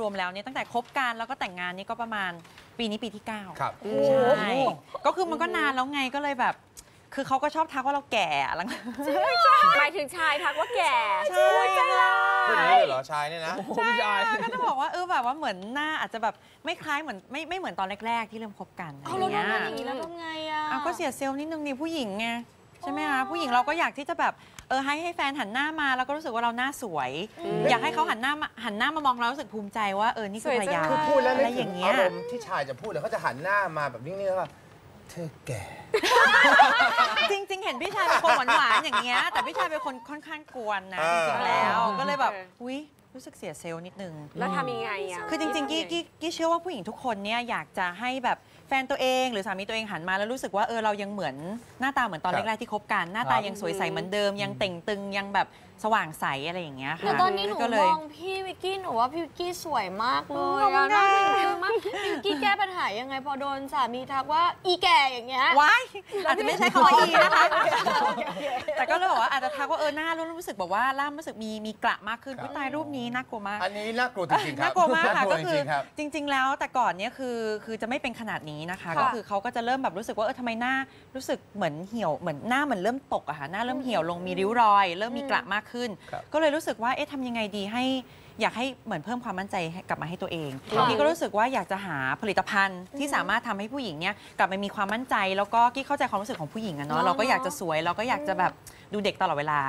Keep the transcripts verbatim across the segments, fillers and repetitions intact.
รวมๆแล้วเนี่ยตั้งแต่คบกันแล้วก็แต่งงานนี่ก็ประมาณปีนี้ปีที่เก้าครับใช่ก็คือมันก็นานแล้วไงก็เลยแบบคือเขาก็ชอบทักว่าเราแก่หลังหมายถึงชายทักว่าแก่ใช่เลยเหรอชายเนี่ยนะใช่ก็จะบอกว่าเออแบบว่าเหมือนหน้าอาจจะแบบไม่คล้ายเหมือนไม่ไม่เหมือนตอนแรกๆที่เริ่มคบกันเอาแล้วทำอย่างนี้แล้วทำไงอ่ะก็เสียเซลล์นิดนึงนี่ผู้หญิงไงใช่ไหมคะผู้หญิงเราก็อยากที่จะแบบเออให้ให้แฟนหันหน้ามาแล้วก็รู้สึกว่าเราหน้าสวยอยากให้เขาหันหน้าหันหน้ามามองเรารู้สึกภูมิใจว่าเออนี่คือภรรยาคือพูดแล้วอะไรอย่างเงี้ยอารมณ์ที่ชายจะพูดเลยเขาจะหันหน้ามาแบบนิ่งๆแล้วก็เธอแก่จริงๆเห็นพี่ชายเป็นคนหวานๆอย่างเงี้ยแต่พี่ชายเป็นคนค่อนข้างกวนนะจริงๆแล้วก็เลยแบบอุ้ยรู้สึกเสียเซลล์นิดนึงแล้วทำยังไงอ่ะคือจริงๆกี้เชื่อว่าผู้หญิงทุกคนเนี่ยอยากจะให้แบบแฟนตัวเองหรือสามีตัวเองหันมาแล้วรู้สึกว่าเออเรายังเหมือนหน้าตาเหมือนตอนแรกๆที่คบกันหน้าตายังสวยใสเหมือนเดิมยังเต่งตึงยังแบบสว่างใสอะไรอย่างเงี้ยค่ะแต่ตอนนี้หนูมองพี่วิกกี้หนูว่าพี่วิกกี้สวยมากเลยน่าทึ่งมากพี่วิกกี้แก้ปัญหายังไงพอโดนสามีทักว่าอีแก่อย่างเงี้ยว้ายอาจจะไม่ใช่คำว่าอีนะคะแต่ก็เลยบอกว่าอาจจะทักว่าเออหน้ารู้สึกแบบว่าล่ามรู้สึกมีมีกระมากขึ้นตายรูปนี้น่ากลัวมากอันนี้น่ากลัวจริงๆครับน่ากลัวมากค่ะก็คือจริงๆแล้วแต่ก่อนเนี้ยคือคือจะไม่เป็นขนาดนี้นะคะก็คือเขาก็จะเริ่มแบบรู้สึกว่าเออทำไมหน้ารู้สึกเหมือนเหี่ยวเหมือนหน้าเหมือนเริ่มตกอะค่ะหน้าเริ่มเหี่ยวลงมีริ้วรอยเริ่มมีกระมากขึ้นก็เลยรู้สึกว่าเอ๊ะทำยังไงดีให้อยากให้เหมือนเพิ่มความมั่นใจกลับมาให้ตัวเองนี่ก็รู้สึกว่าอยากจะหาผลิตภัณฑ์ที่สามารถทำให้ผู้หญิงเนี้ยกลับมามีความมั่นใจแล้วก็กี้เข้าใจความรู้สึกของผู้หญิงอะเนาะเราก็อยากจะสวยเราก็อยากจะแบบดูเด็กตลอดเวลา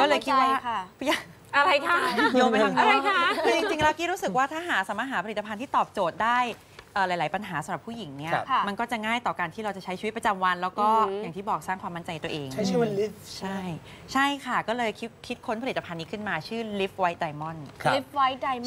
ก็เลยคิดว่าอะไรคะโยมไปทางอะไรคะคือจริงๆแล้วกี้รู้สึกว่าถ้าหาสามารถหาผลิตภัณฑ์ที่ตอบโจทย์ได้หลายๆปัญหาสำหรับผู้หญิงเนี่ยมันก็จะง่ายต่อการที่เราจะใช้ชีวิตประจำวันแล้วก็อย่างที่บอกสร้างความมั่นใจตัวเองใช่ชื่อว่าลิฟใช่ใช่ค่ะก็เลยคิดคิดค้นผลิตภัณฑ์นี้ขึ้นมาชื่อลิฟไวท์ไดมอนด์ลิฟไวท์ไดมอนด์